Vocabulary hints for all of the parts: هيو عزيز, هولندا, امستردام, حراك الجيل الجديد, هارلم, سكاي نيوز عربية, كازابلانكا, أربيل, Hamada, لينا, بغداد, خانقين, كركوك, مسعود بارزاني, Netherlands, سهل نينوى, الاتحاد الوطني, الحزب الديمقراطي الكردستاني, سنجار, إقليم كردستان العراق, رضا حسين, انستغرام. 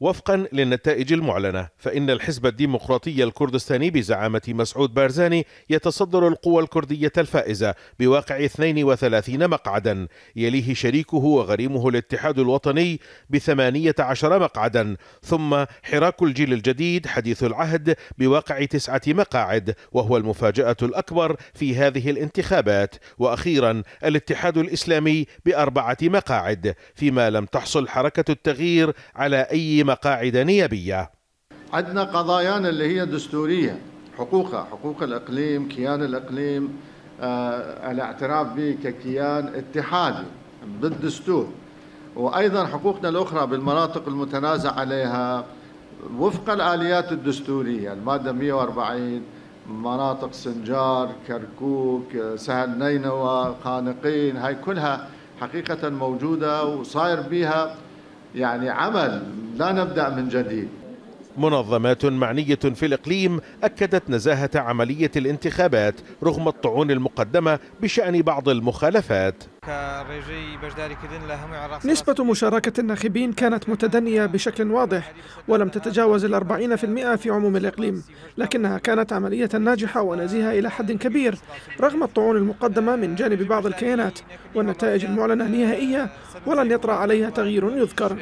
وفقا للنتائج المعلنة، فإن الحزب الديمقراطي الكردستاني بزعامة مسعود بارزاني يتصدر القوى الكردية الفائزة بواقع 32 مقعدا، يليه شريكه وغريمه الاتحاد الوطني ب18 مقعدا، ثم حراك الجيل الجديد حديث العهد بواقع 9 مقاعد وهو المفاجأة الأكبر في هذه الانتخابات، وأخيرا الاتحاد الإسلامي ب4 مقاعد، فيما لم تحصل حركة التغيير على أي مقاعد نيابية. عندنا قضايانا اللي هي دستورية، حقوق الإقليم، كيان الإقليم، الاعتراف به ككيان اتحادي بالدستور، وأيضا حقوقنا الأخرى بالمناطق المتنازع عليها وفق الآليات الدستورية، المادة 140، مناطق سنجار، كركوك، سهل نينوى، خانقين، هاي كلها حقيقة موجودة وصاير بيها يعني عمل، لا نبدأ من جديد. منظمات معنية في الإقليم أكدت نزاهة عملية الانتخابات رغم الطعون المقدمة بشأن بعض المخالفات. نسبة مشاركة الناخبين كانت متدنية بشكل واضح ولم تتجاوز 40% في عموم الإقليم، لكنها كانت عملية ناجحة ونزيهة إلى حد كبير رغم الطعون المقدمة من جانب بعض الكيانات، والنتائج المعلنة نهائية ولن يطرأ عليها تغيير يذكر.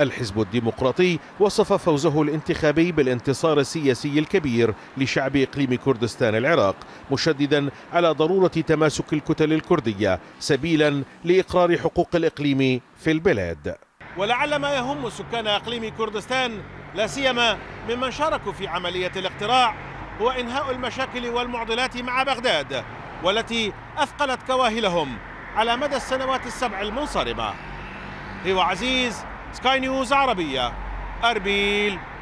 الحزب الديمقراطي وصف فوزه الانتخابي بالانتصار السياسي الكبير لشعب إقليم كردستان العراق، مشددا على ضرورة تماسك الكتل الكردية سبيلا لإقرار حقوق الإقليم في البلاد. ولعل ما يهم سكان إقليم كردستان لا سيما ممن شاركوا في عملية الاقتراع هو إنهاء المشاكل والمعضلات مع بغداد، والتي أثقلت كواهلهم على مدى السنوات السبع المنصرمة. هيو عزيز، سكاي نيوز عربية، أربيل.